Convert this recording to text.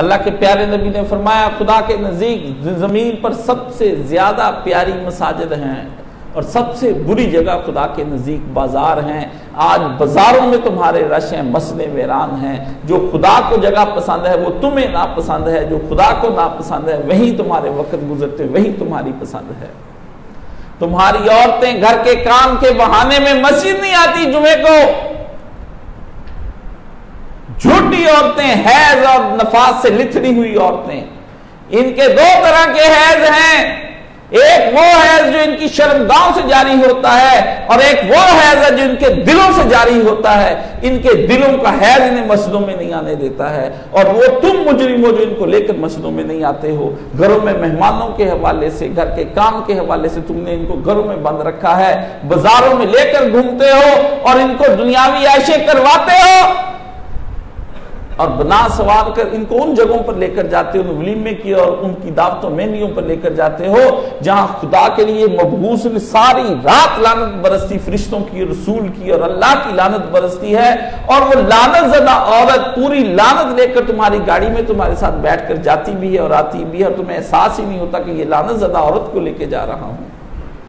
अल्लाह के प्यारे नबी ने फरमाया खुदा के नज़दीक ज़मीन पर सबसे ज़्यादा प्यारी मसाजिद हैं और सबसे बुरी जगह खुदा के नज़दीक बाज़ार हैं। आज बाज़ारों में तुम्हारे रश हैं, मस्जिदें वीरान हैं। जो खुदा को जगह पसंद है वो तुम्हें नापसंद है, जो खुदा को नापसंद है वही तुम्हारे वक्त गुजरते, वही तुम्हारी पसंद है। तुम्हारी औरतें घर के काम के बहाने में मस्जिद नहीं आती जुमे को। झूठी औरतें, हैज और नफास से लिथड़ी हुई औरतें, इनके दो तरह के हैज हैं। एक वो हैज जो इनकी शर्मगाहों से जारी होता है और एक वो हैज है जो इनके दिलों से जारी होता है। इनके दिलों का हैज इन्हें मस्जिदों में नहीं आने देता है और वो तुम मुजरिम हो जो इनको लेकर मस्जिदों में नहीं आते हो। घरों में मेहमानों के हवाले से, घर के काम के हवाले से तुमने इनको घरों में बंद रखा है। बाजारों में लेकर घूमते हो और इनको दुनियावी आयशें करवाते हो और बना सवार कर इनको उन जगहों पर लेकर जाते हो, वलीमे की और उनकी दावतों मेहनियों पर लेकर जाते हो जहां खुदा के लिए मबगूस ने सारी रात लानत बरसती, फरिश्तों की, रसूल की और अल्लाह की लानत बरसती है। और वो लानत ज़दा औरत पूरी लानत लेकर तुम्हारी गाड़ी में तुम्हारे साथ बैठ कर जाती भी है और आती भी है और तुम्हें एहसास ही नहीं होता कि ये लानत ज़दा औरत को लेकर जा रहा हूं।